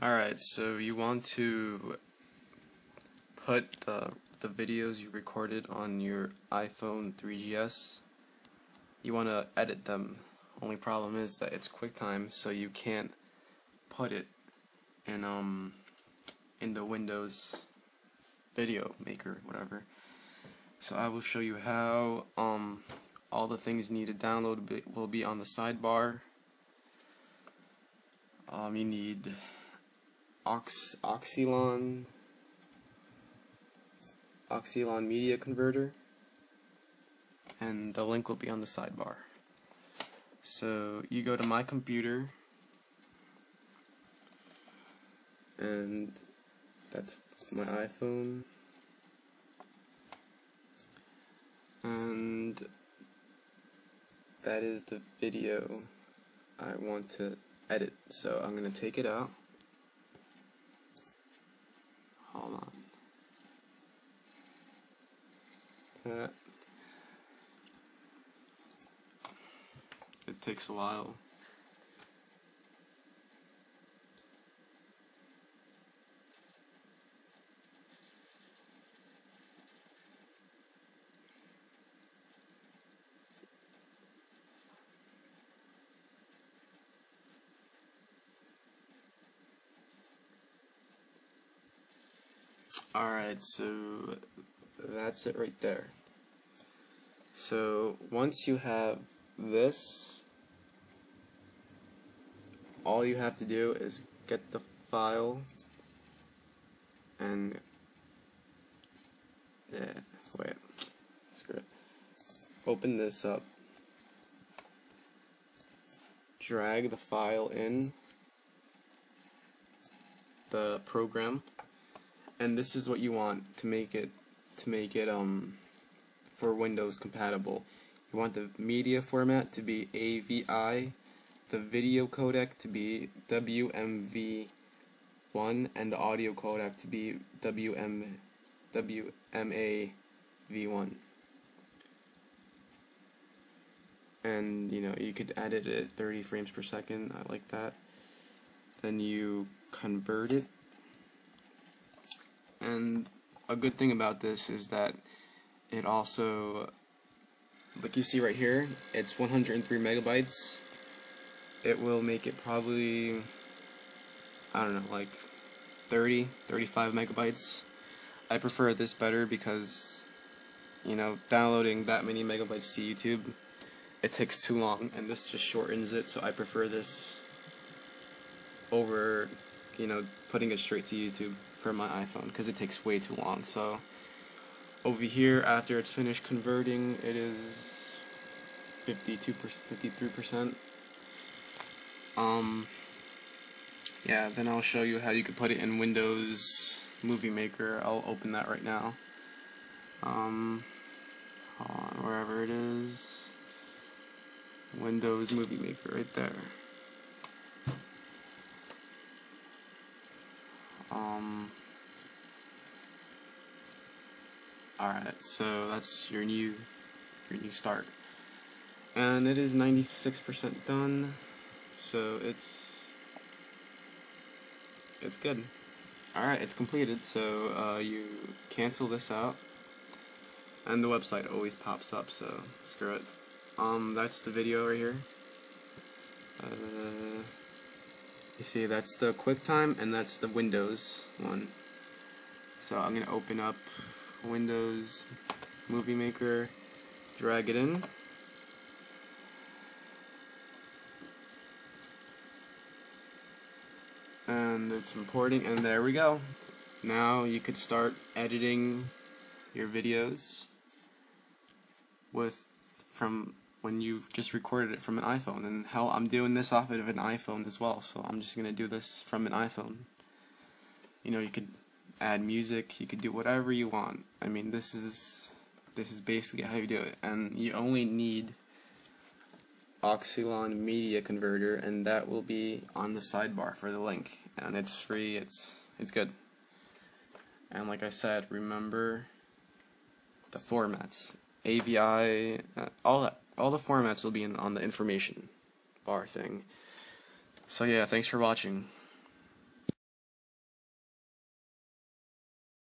Alright, so you want to put the videos you recorded on your iPhone 3GS. You want to edit them. Only problem is that it's QuickTime, so you can't put it in the Windows Video Maker, whatever. So I will show you how. All the things you need to download will be on the sidebar. You need Oxelon Media Converter, and the link will be on the sidebar. So you go to My Computer, and that's my iPhone, and that is the video I want to edit. So I'm going to take it out. Hold on. It takes a while. Alright, so that's it right there. So once you have this, all you have to do is get the file and open this up, drag the file in the program, and this is what you want to make it for Windows compatible. You want the media format to be AVI, the video codec to be WMV1, and the audio codec to be WMAV1. And you know, you could edit it at 30 frames per second. I like that. Then you convert it. And a good thing about this is that it also, like you see right here, it's 103 megabytes. It will make it probably, I don't know, like 30, 35 megabytes. I prefer this better because, you know, downloading that many megabytes to YouTube, it takes too long, and this just shortens it, so I prefer this over, you know, putting it straight to YouTube for my iPhone, because it takes way too long. So over here, after it's finished converting, it is 52%, 53%. Yeah, then I'll show you how you can put it in Windows Movie Maker. I'll open that right now. Hold on, wherever it is, Windows Movie Maker, right there. Alright, so that's your new start, and it is 96% done, so it's good. Alright, it's completed. So you cancel this out, and the website always pops up, so screw it. That's the video right here. You see, that's the QuickTime, and that's the Windows one. So I'm gonna open up Windows Movie Maker, drag it in, and it's importing, and there we go. Now you could start editing your videos from when you've just recorded it from an iPhone. And hell, I'm doing this off of an iPhone as well, so I'm just gonna do this from an iPhone. You know, you could add music, you could do whatever you want. I mean, this is basically how you do it, and you only need Oxelon Media Converter, and that will be on the sidebar for the link, and it's free. It's good. And like I said, remember the formats, AVI, all that. All the formats will be on the information bar thing. So yeah, thanks for watching.